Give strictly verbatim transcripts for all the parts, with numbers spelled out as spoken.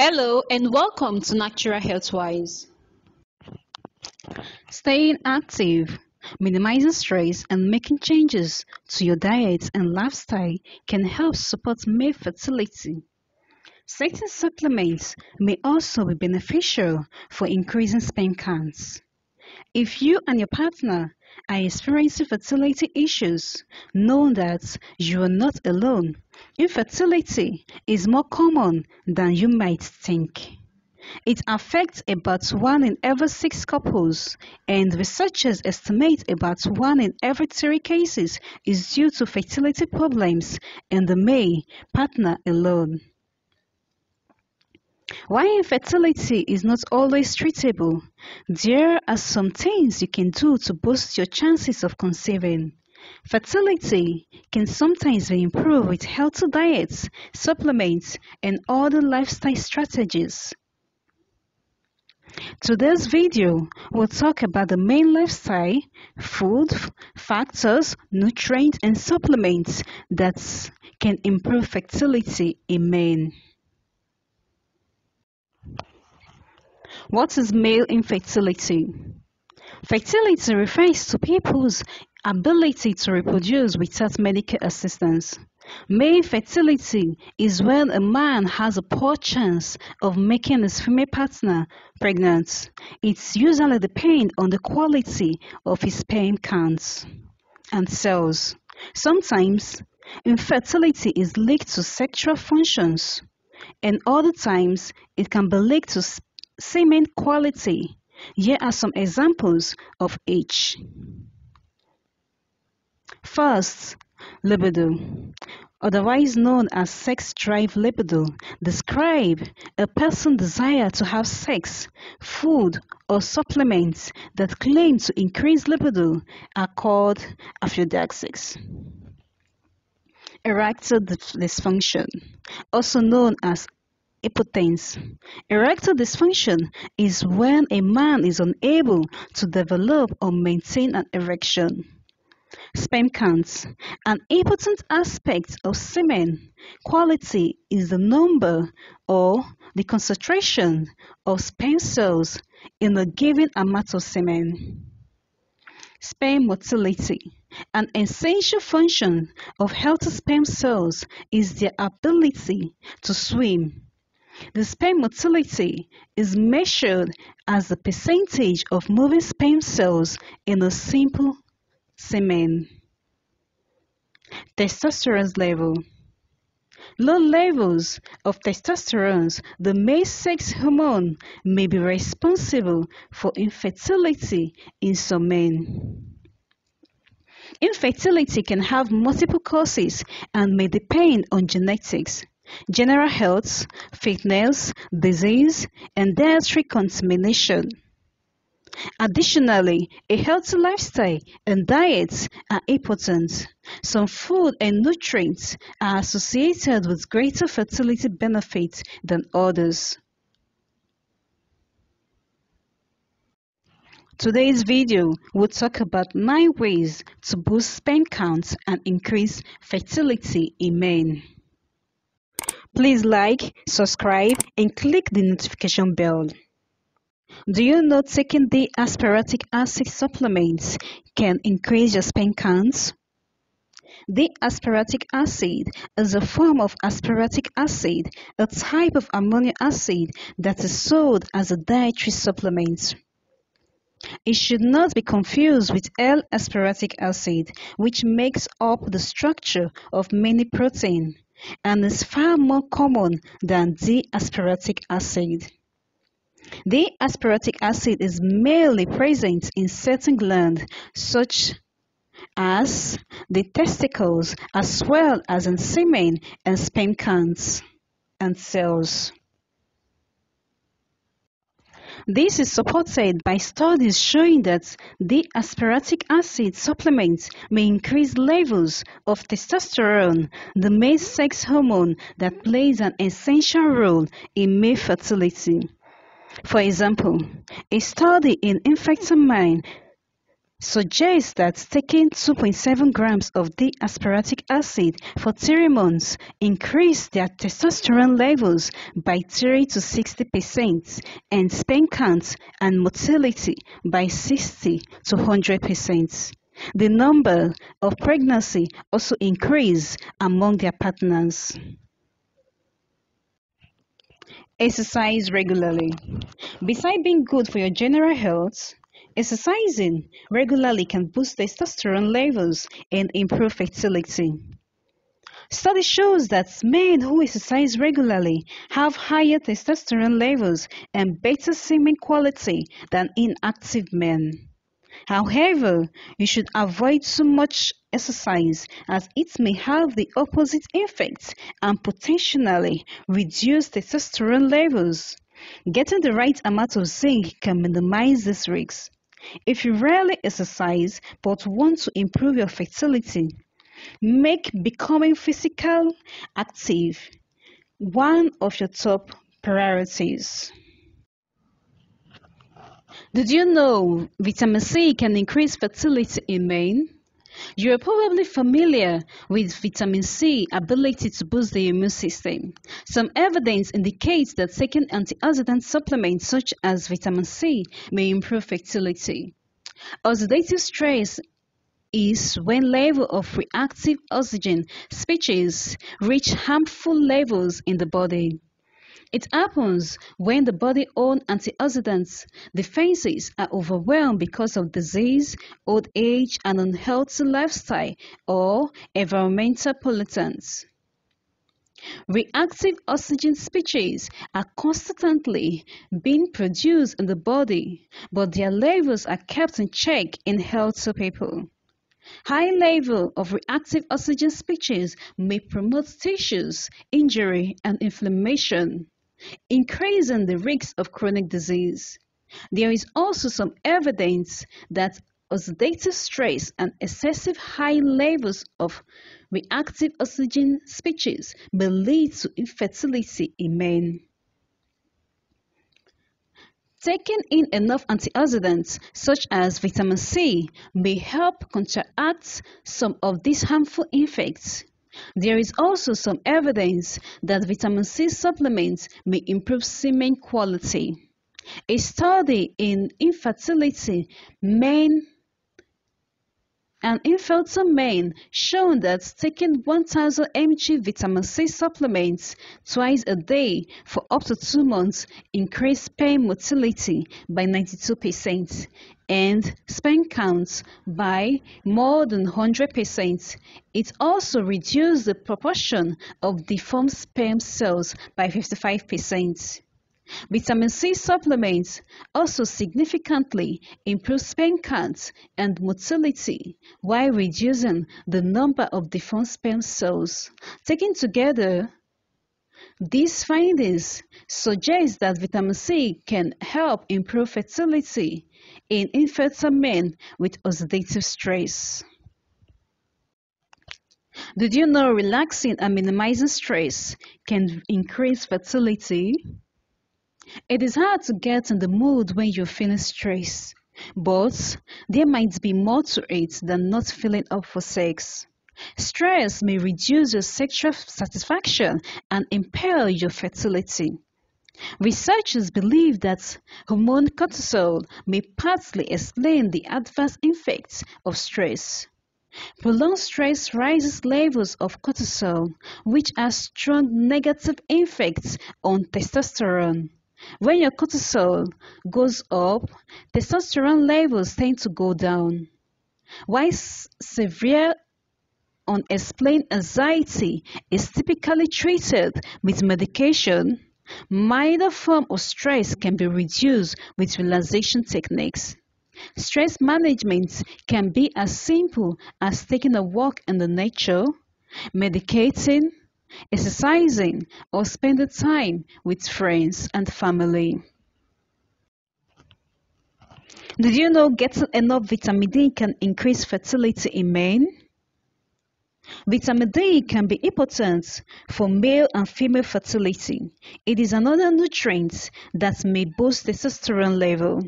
Hello and welcome to Natural HealthWise. Staying active, minimizing stress, and making changes to your diet and lifestyle can help support male fertility. Certain supplements may also be beneficial for increasing sperm counts. If you and your partner are experiencing fertility issues, know that you are not alone. Infertility is more common than you might think. It affects about one in every six couples, and researchers estimate about one in every three cases is due to fertility problems and the male partner alone. While infertility is not always treatable, there are some things you can do to boost your chances of conceiving. Fertility can sometimes be improved with healthy diets, supplements, and other lifestyle strategies. Today's video will talk about the main lifestyle, food, factors, nutrients, and supplements that can improve fertility in men. What is male infertility? Fertility refers to people's ability to reproduce without medical assistance. Male fertility is when a man has a poor chance of making his female partner pregnant. It usually depends on the quality of his sperm counts and cells. Sometimes infertility is linked to sexual functions, and other times it can be linked to semen quality. Here are some examples of each. First, libido, otherwise known as sex drive. Libido describes a person's desire to have sex. Food or supplements that claim to increase libido are called aphrodisiacs. Erectile dysfunction, also known as impotence. Erectile dysfunction is when a man is unable to develop or maintain an erection. Sperm counts. An important aspect of semen quality is the number or the concentration of sperm cells in a given amount of semen. Sperm motility. An essential function of healthy sperm cells is their ability to swim. The sperm motility is measured as the percentage of moving sperm cells in a simple semen. Testosterone level. Low levels of testosterone, the male sex hormone, may be responsible for infertility in some men. Infertility can have multiple causes and may depend on genetics, general health, fitness, disease, and dietary contamination. Additionally, a healthy lifestyle and diet are important. Some food and nutrients are associated with greater fertility benefits than others. Today's video will talk about nine ways to boost sperm counts and increase fertility in men. Please like, subscribe, and click the notification bell. Do you know taking D-aspartic acid supplements can increase your sperm counts? D-aspartic acid is a form of aspartic acid, a type of amino acid that is sold as a dietary supplement. It should not be confused with L-aspartic acid, which makes up the structure of many proteins and is far more common than D-aspartic acid. D-aspartic acid is mainly present in certain glands such as the testicles, as well as in semen and sperm counts and cells. This is supported by studies showing that D-aspartic acid supplements may increase levels of testosterone, the male sex hormone that plays an essential role in male fertility. For example, a study in infertile men suggests that taking two point seven grams of D-aspartic acid for three months increased their testosterone levels by thirty to sixty percent and sperm count and motility by sixty to one hundred percent. The number of pregnancy also increased among their partners. Exercise regularly. Besides being good for your general health, exercising regularly can boost testosterone levels and improve fertility. Study shows that men who exercise regularly have higher testosterone levels and better semen quality than inactive men. However, you should avoid too much exercise as it may have the opposite effect and potentially reduce testosterone levels. Getting the right amount of zinc can minimize this risk. If you rarely exercise but want to improve your fertility, make becoming physically active one of your top priorities. Did you know vitamin C can increase fertility in men? You are probably familiar with vitamin C's ability to boost the immune system. Some evidence indicates that taking antioxidant supplements such as vitamin C may improve fertility. Oxidative stress is when level of reactive oxygen species reach harmful levels in the body. It happens when the body's own antioxidant defenses are overwhelmed because of disease, old age, an unhealthy lifestyle, or environmental pollutants. Reactive oxygen species are constantly being produced in the body, but their levels are kept in check in healthy people. High level of reactive oxygen species may promote tissues, injury, and inflammation, increasing the risk of chronic disease. There is also some evidence that oxidative stress and excessive high levels of reactive oxygen species may lead to infertility in men. Taking in enough antioxidants, such as vitamin C, may help counteract some of these harmful effects. There is also some evidence that vitamin C supplements may improve semen quality. A study in infertility men and infertile men shown that taking one thousand milligrams vitamin C supplements twice a day for up to two months increased sperm motility by ninety-two percent and sperm count by more than one hundred percent. It also reduced the proportion of deformed sperm cells by fifty-five percent. Vitamin C supplements also significantly improve sperm count and motility while reducing the number of deformed sperm cells. Taken together, these findings suggest that vitamin C can help improve fertility in infertile men with oxidative stress. Did you know relaxing and minimizing stress can increase fertility? It is hard to get in the mood when you feel stressed, but there might be more to it than not feeling up for sex. Stress may reduce your sexual satisfaction and impair your fertility. Researchers believe that hormone cortisol may partly explain the adverse effects of stress. Prolonged stress raises levels of cortisol, which have strong negative effects on testosterone. When your cortisol goes up, testosterone levels tend to go down. While severe unexplained anxiety is typically treated with medication, minor forms of stress can be reduced with relaxation techniques. Stress management can be as simple as taking a walk in the nature, medicating, exercising, or spending time with friends and family. Did you know getting enough vitamin D can increase fertility in men? Vitamin D can be important for male and female fertility. It is another nutrient that may boost testosterone level.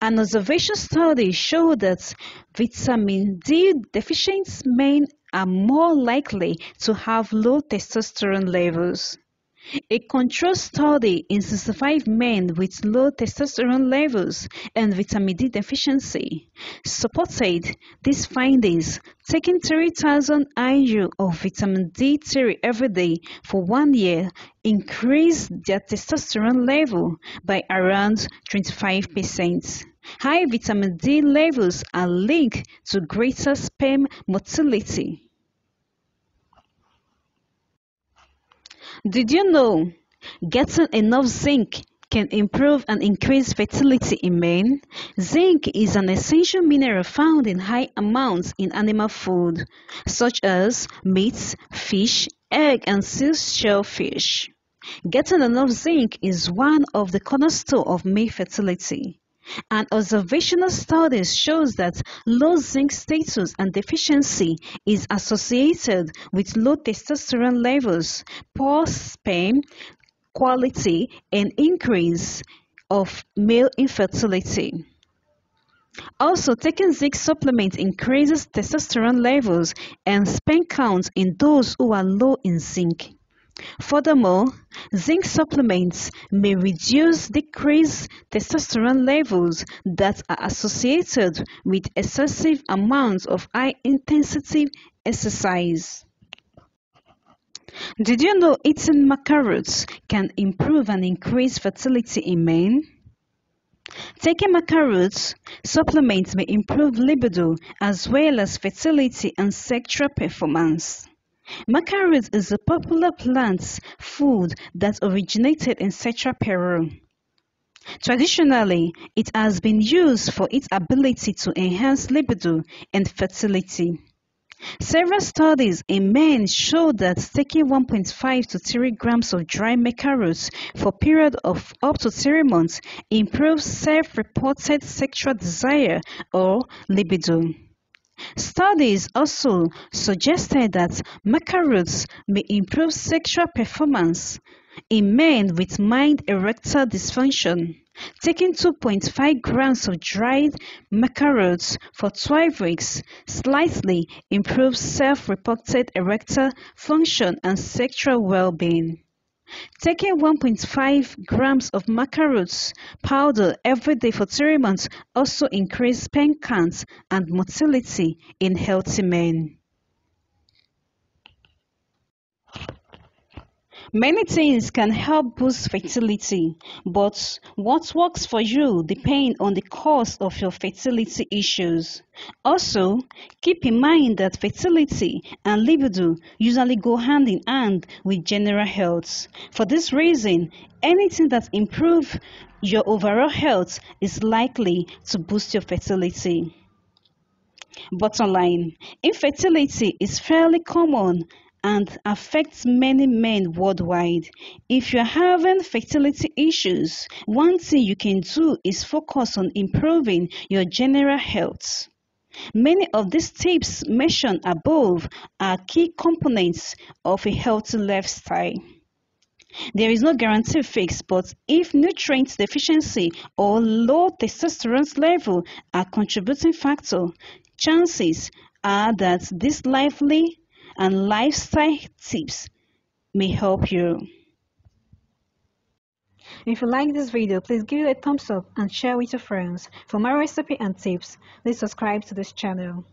An observation study showed that vitamin D deficient men are more likely to have low testosterone levels. A control study in sixty-five men with low testosterone levels and vitamin D deficiency supported these findings. Taking three thousand I U of vitamin D three every day for one year increased their testosterone level by around twenty-five percent. High vitamin D levels are linked to greater sperm motility. Did you know getting enough zinc can improve and increase fertility in men? Zinc is an essential mineral found in high amounts in animal food, such as meat, fish, egg, and sea shellfish. Getting enough zinc is one of the cornerstones of male fertility. An observational study shows that low zinc status and deficiency is associated with low testosterone levels, poor sperm quality, and increase of male infertility. Also, taking zinc supplements increases testosterone levels and sperm counts in those who are low in zinc. Furthermore, zinc supplements may reduce decreased testosterone levels that are associated with excessive amounts of high-intensity exercise. Did you know eating macaroons can improve and increase fertility in men? Taking macaroons supplements may improve libido as well as fertility and sexual performance. Macaroons is a popular plant food that originated in Central Peru. Traditionally, it has been used for its ability to enhance libido and fertility. Several studies in men showed that taking one point five to three grams of dry macaroons for a period of up to three months improves self-reported sexual desire or libido. Studies also suggested that macaroons may improve sexual performance in men with mild erectile dysfunction. Taking two point five grams of dried macaroons for twelve weeks slightly improves self-reported erectile function and sexual well-being. Taking one point five grams of macaroons powder every day for three months also increases sperm counts and motility in healthy men. Many things can help boost fertility, but what works for you depends on the cause of your fertility issues. Also, keep in mind that fertility and libido usually go hand in hand with general health. For this reason, anything that improves your overall health is likely to boost your fertility. Bottom line, infertility is fairly common and affects many men worldwide. If you're having fertility issues, one thing you can do is focus on improving your general health. Many of these tips mentioned above are key components of a healthy lifestyle. There is no guarantee fix, but if nutrient deficiency or low testosterone level are contributing factors, chances are that this lively and lifestyle tips may help you. If you like this video, please give it a thumbs up and share with your friends. For more recipes and tips, please subscribe to this channel.